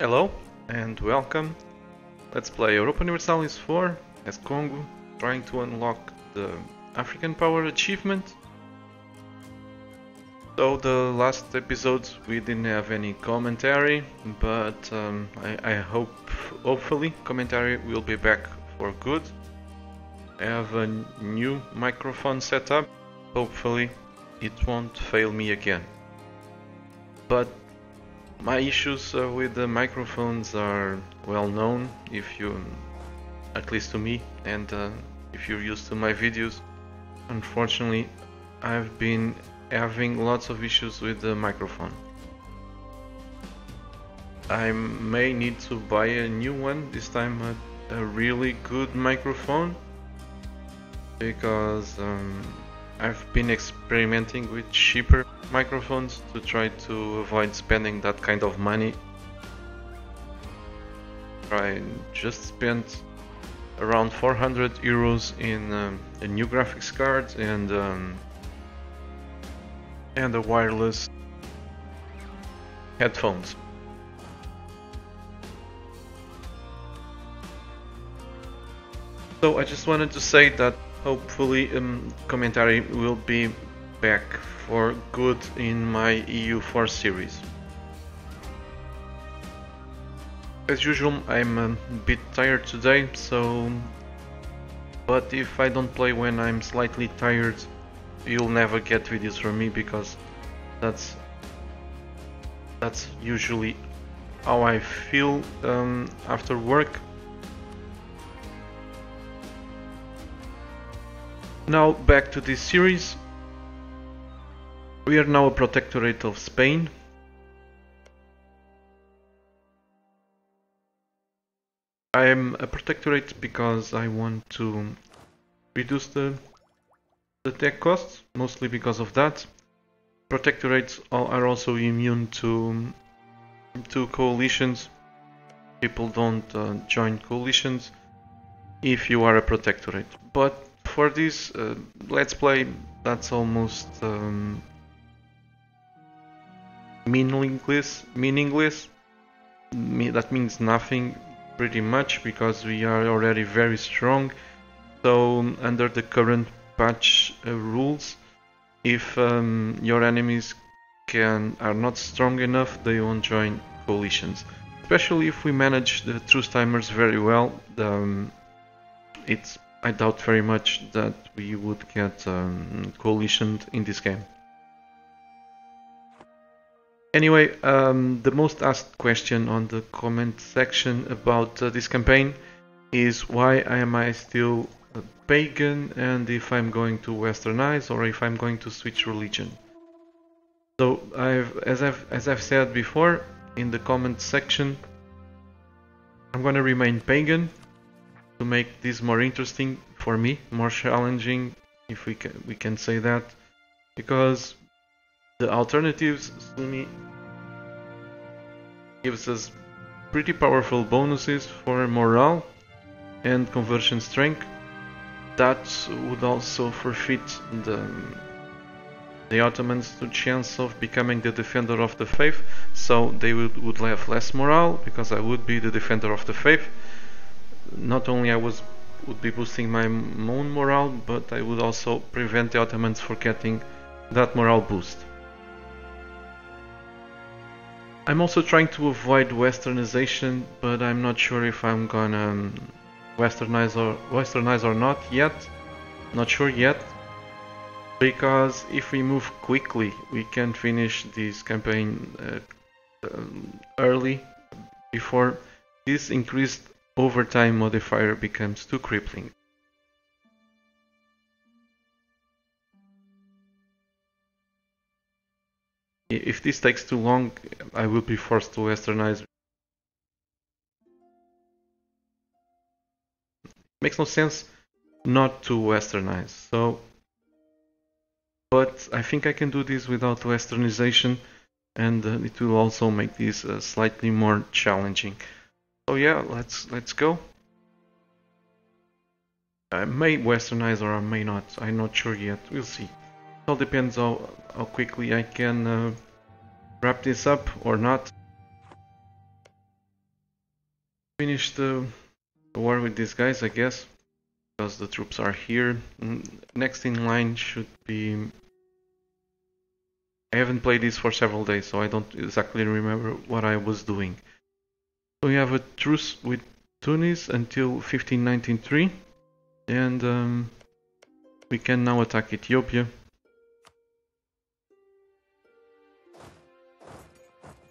Hello and welcome. Let's play Europa Universalis IV as Kongo, trying to unlock the African Power achievement. So the last episodes we didn't have any commentary, but I hopefully commentary will be back for good. I have a new microphone setup. Hopefully it won't fail me again. But my issues with the microphones are well known, if you, at least to me, and if you're used to my videos. Unfortunately, I've been having lots of issues with the microphone. I may need to buy a new one, this time a really good microphone, because I've been experimenting with cheaper microphones to try to avoid spending that kind of money. I just spent around 400 euros in a new graphics card and a wireless headphones. So I just wanted to say that hopefully commentary will be back for good in my EU4 series. As usual, I'm a bit tired today, so... But if I don't play when I'm slightly tired, you'll never get videos from me, because that's usually how I feel after work. Now back to this series. We are now a protectorate of Spain. I am a protectorate because I want to reduce the tech costs, mostly because of that. Protectorates are also immune to coalitions. People don't join coalitions if you are a protectorate. But for this let's play, that's almost meaningless. That means nothing pretty much, because we are already very strong. So under the current patch rules, if your enemies are not strong enough, they won't join coalitions. Especially if we manage the truce timers very well, I doubt very much that we would get coalitioned in this game. Anyway, the most asked question on the comment section about this campaign is why am I still a pagan, and if I'm going to westernize or if I'm going to switch religion. So as I've said before in the comment section, I'm going to remain pagan. To make this more interesting for me, more challenging, if we can say that, because the alternatives Sunni gives us pretty powerful bonuses for morale and conversion strength. That would also forfeit the Ottomans the chance of becoming the defender of the faith, so they would have less morale, because I would be the defender of the faith. Not only would be boosting my own morale, but I would also prevent the Ottomans from getting that morale boost. I'm also trying to avoid westernization, but I'm not sure if I'm gonna westernize or not yet. Not sure yet, because if we move quickly, we can finish this campaign early, before this increased overtime modifier becomes too crippling. If this takes too long, I will be forced to westernize. It makes no sense not to westernize. So, but I think I can do this without westernization, and it will also make this slightly more challenging. Oh yeah, let's go. I may westernize or I may not. I'm not sure yet. We'll see. It all depends how quickly I can wrap this up or not. finish the war with these guys, I guess, because the troops are here. Next in line should be... I haven't played this for several days, so I don't exactly remember what I was doing. So we have a truce with Tunis until 1593, and we can now attack Ethiopia.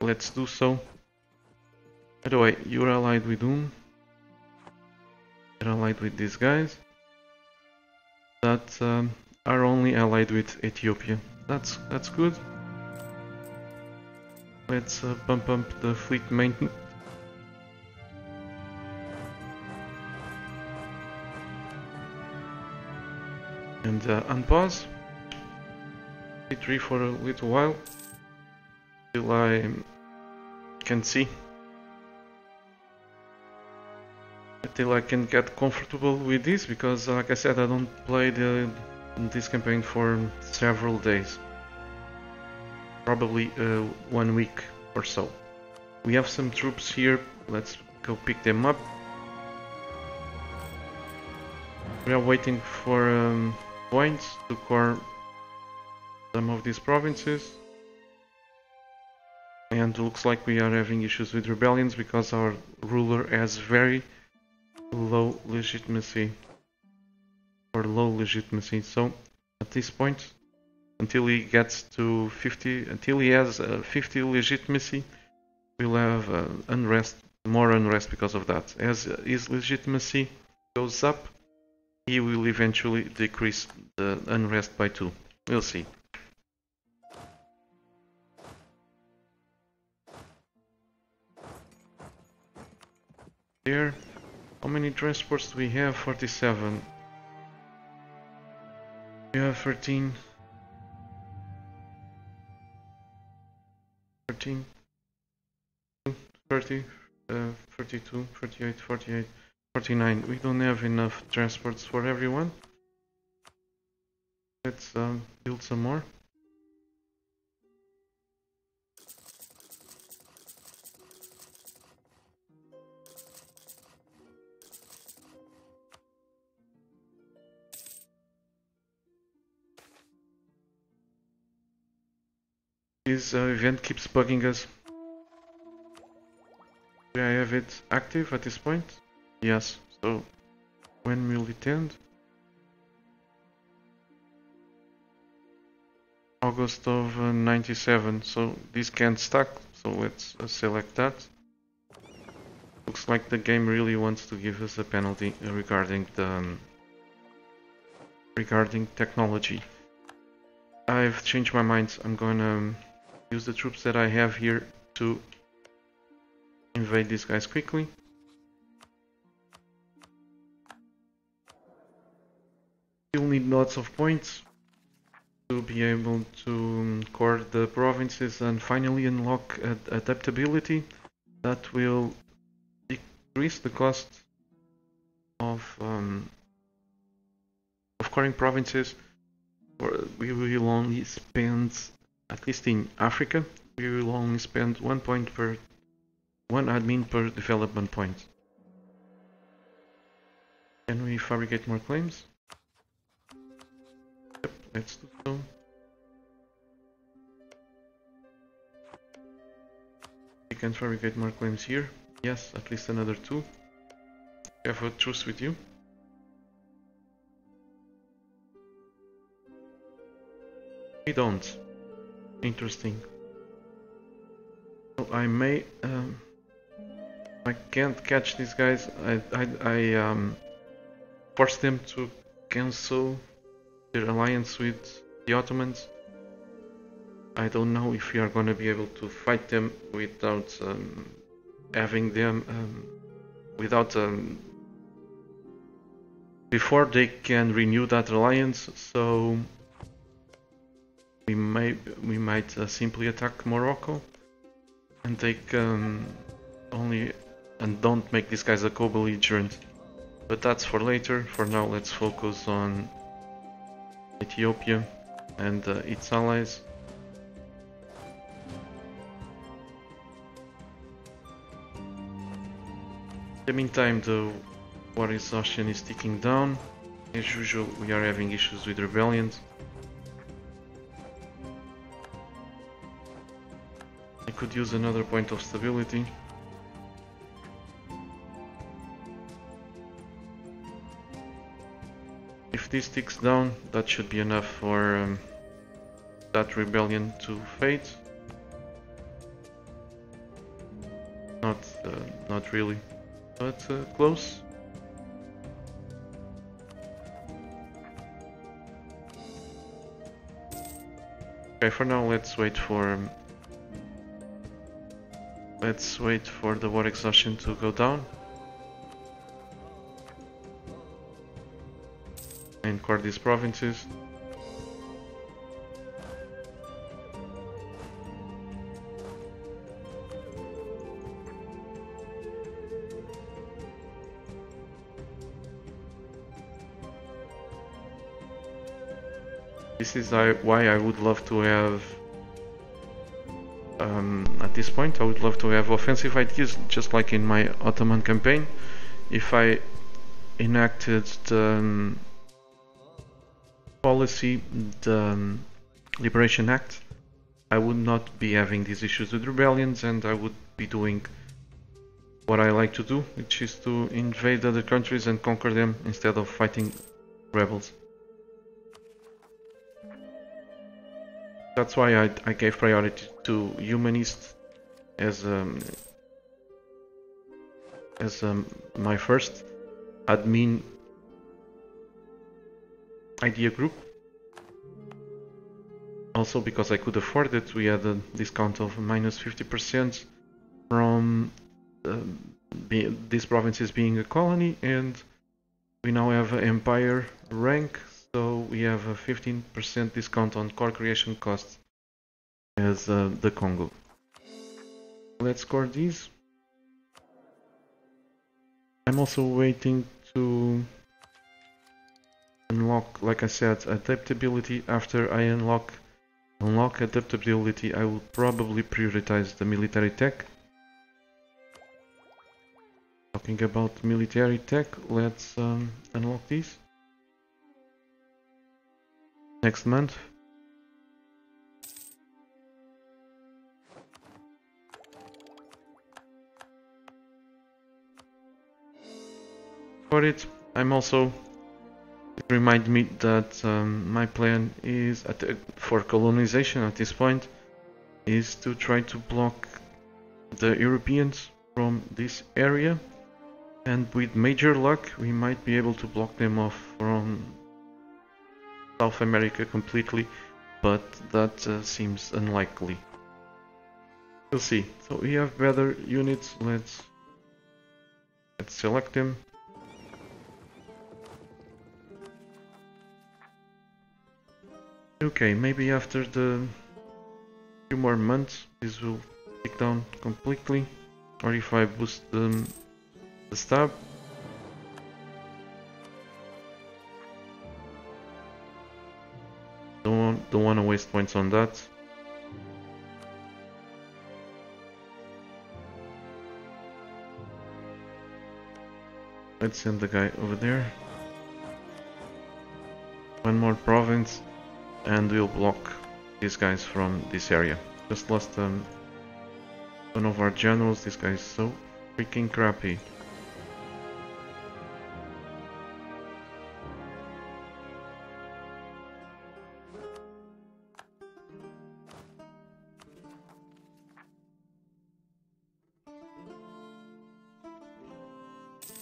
Let's do so. By the way, you're allied with whom? You're allied with these guys that are only allied with Ethiopia. That's good. Let's pump up the fleet maintenance. And unpause. P3 for a little while. Till I can see. Until I can get comfortable with this, because like I said, I don't play this campaign for several days. Probably 1 week or so. We have some troops here. Let's go pick them up. We are waiting for points to core some of these provinces. And looks like we are having issues with rebellions because our ruler has very low legitimacy. Or low legitimacy. So at this point, until he gets to 50, until he has 50 legitimacy, we'll have unrest, more unrest because of that. As his legitimacy goes up, he will eventually decrease the unrest by 2. We'll see. There, how many transports do we have? 47. We have 13, 30, 32, 38, 48, 49. We don't have enough transports for everyone. Let's build some more. This event keeps bugging us. Do I have it active at this point? Yes, so when will it end? August of 97, so this can't stack, so let's select that. Looks like the game really wants to give us a penalty regarding the regarding technology. I've changed my mind. I'm gonna use the troops that I have here to invade these guys quickly. You'll need lots of points to be able to core the provinces and finally unlock adaptability that will decrease the cost of coring provinces. We will only spend, at least in Africa, we will only spend 1 point per one admin per development point. Can we fabricate more claims? Yep, let's do so. We can fabricate more claims here. Yes, at least another 2. I have a truce with you. We don't. Interesting. So I may... I can't catch these guys. I forced them to cancel their alliance with the Ottomans. I don't know if we are going to be able to fight them without having them... before they can renew that alliance, so... We might simply attack Morocco and take don't make these guys a co-belligerent. But that's for later. For now, let's focus on Ethiopia and its allies. In the meantime, the war exhaustion is ticking down. As usual, we are having issues with rebellions. I could use another point of stability. If this ticks down, that should be enough for that rebellion to fade. Not really, but close. Okay, for now let's wait for the war exhaustion to go down. And core these provinces. This is why I would love to have, at this point, I would love to have offensive ideas, just like in my Ottoman campaign. If I enacted the policy, the Liberation Act, I would not be having these issues with rebellions, and I would be doing what I like to do, which is to invade other countries and conquer them instead of fighting rebels. That's why I gave priority to humanist as my first admin idea group. Also because I could afford it, we had a discount of -50% from these provinces being a colony, and we now have an empire rank. So we have a 15% discount on core creation costs as the Kongo. Let's score these. I'm also waiting to unlock, like I said, adaptability. After I unlock adaptability, I will probably prioritize the military tech. Talking about military tech, let's unlock these. Next month. For it, I'm also, it reminded me that my plan is for colonization at this point is to try to block the Europeans from this area, and with major luck we might be able to block them off from South America completely, but that seems unlikely. We'll see. So we have better units. Let's select them. Okay, maybe after the few more months this will tick down completely, or if I boost the stab. Don't want to waste points on that. Let's send the guy over there. One more province and we'll block these guys from this area. Just lost one of our generals. This guy is so freaking crappy.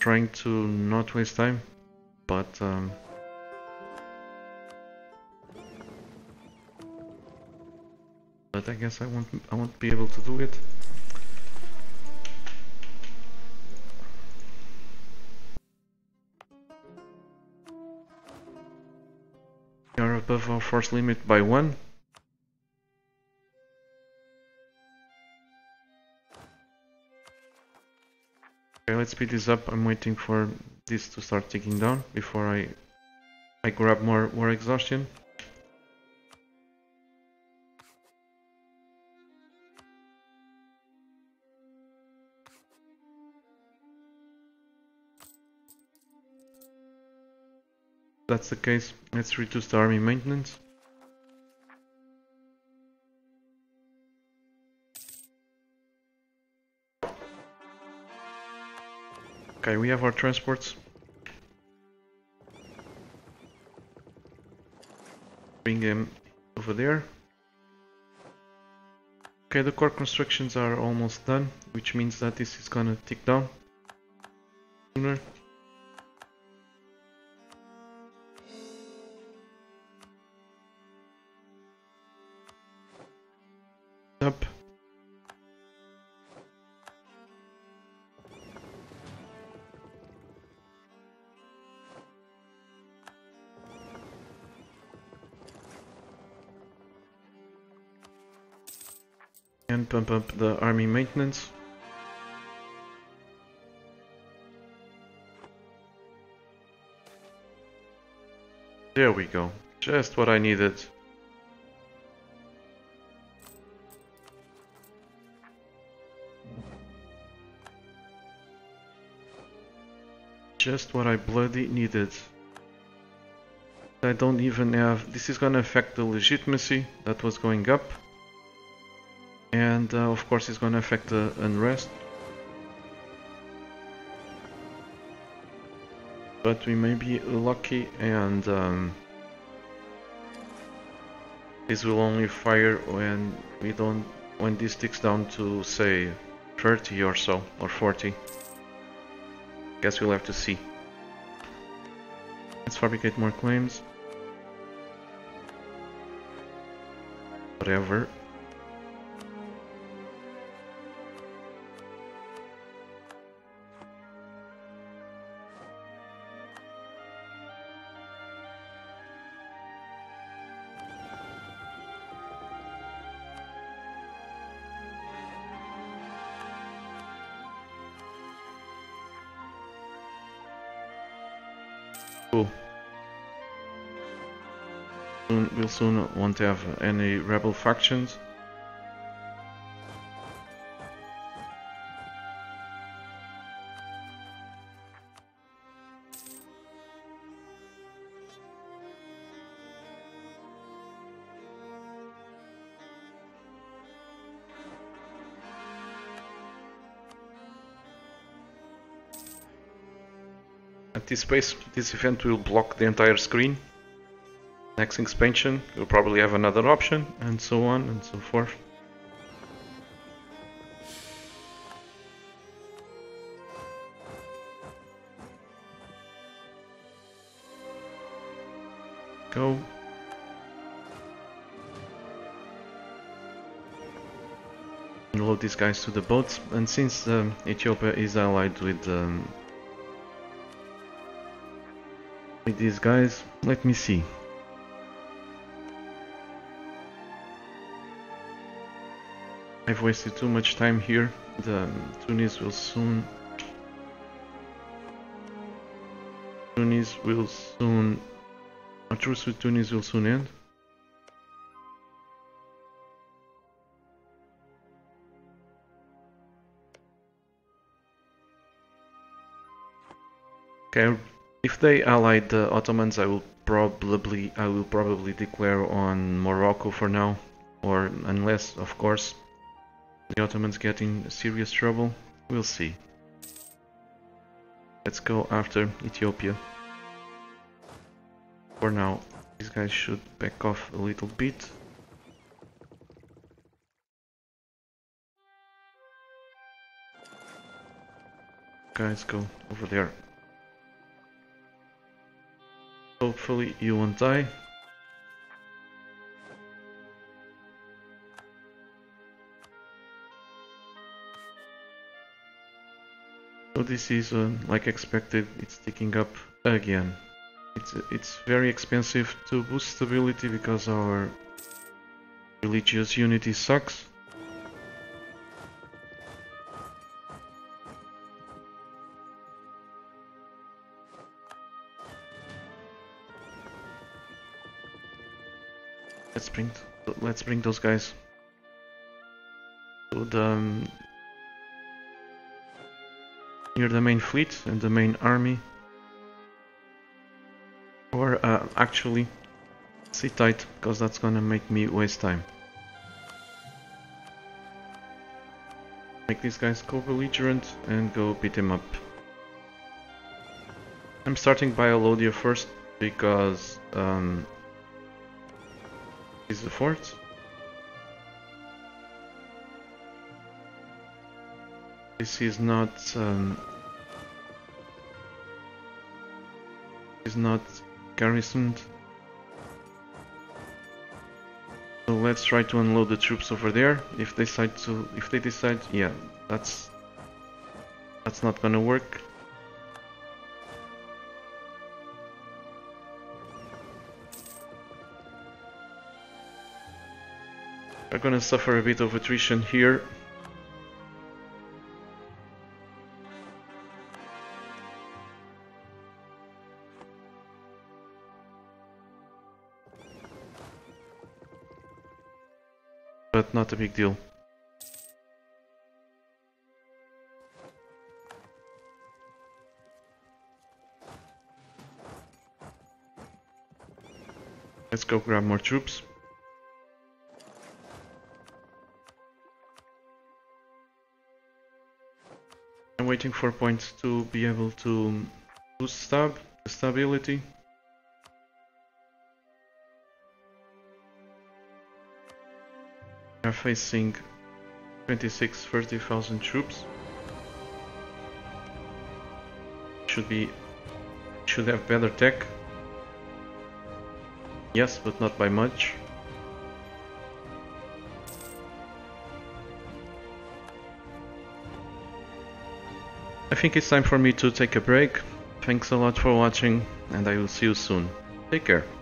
Trying to not waste time, but I guess I won't be able to do it. We are above our force limit by 1. Let's speed this up. I'm waiting for this to start ticking down before I grab more war exhaustion. that's the case, let's reduce the army maintenance. Okay, we have our transports. Bring them over there. Okay, the core constructions are almost done, which means that this is gonna tick down sooner. Up. And pump up the army maintenance. There we go. Just what I needed. Just what I bloody needed. I don't even have... This is gonna affect the legitimacy that was going up. And of course it's going to affect the unrest, but we may be lucky and this will only fire when we don't, when this ticks down to say 30 or so or 40. Guess we'll have to see. Let's fabricate more claims. Whatever. We'll soon won't have any rebel factions. At this pace, this event will block the entire screen. Next expansion, you'll probably have another option, and so on and so forth. Go. And load these guys to the boats, and since Ethiopia is allied with these guys, let me see. I've wasted too much time here. The Tunis will soon. A truce with Tunis will soon end. Okay, if they ally the Ottomans, I will probably declare on Morocco for now, or unless, of course, the Ottomans get in serious trouble. We'll see. Let's go after Ethiopia. For now, these guys should back off a little bit. Guys, go over there. Hopefully you won't die. So this is, like expected, it's ticking up again. It's very expensive to boost stability because our religious unity sucks. Let's bring those guys to the near the main fleet and the main army, or actually. Sit tight, because that's gonna make me waste time. Make these guys go belligerent and go beat them up. I'm starting by Alodia first, because is the fort. This is not garrisoned. So let's try to unload the troops over there. If they decide to, yeah, that's not gonna work. We're gonna suffer a bit of attrition here. But not a big deal. Let's go grab more troops. I'm waiting for points to be able to boost stability. We are facing 30,000 troops. Should have better tech. Yes, but not by much. I think it's time for me to take a break. Thanks a lot for watching, and I will see you soon. Take care.